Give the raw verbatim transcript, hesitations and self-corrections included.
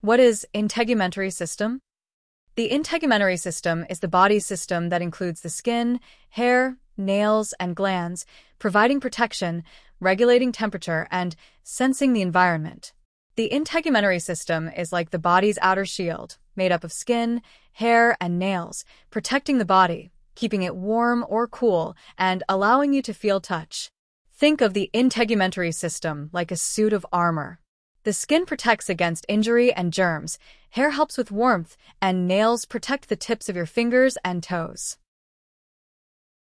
What is integumentary system? The integumentary system is the body system that includes the skin, hair, nails, and glands, providing protection, regulating temperature, and sensing the environment. The integumentary system is like the body's outer shield, made up of skin, hair, and nails, protecting the body, keeping it warm or cool, and allowing you to feel touch. Think of the integumentary system like a suit of armor. The skin protects against injury and germs, hair helps with warmth, and nails protect the tips of your fingers and toes.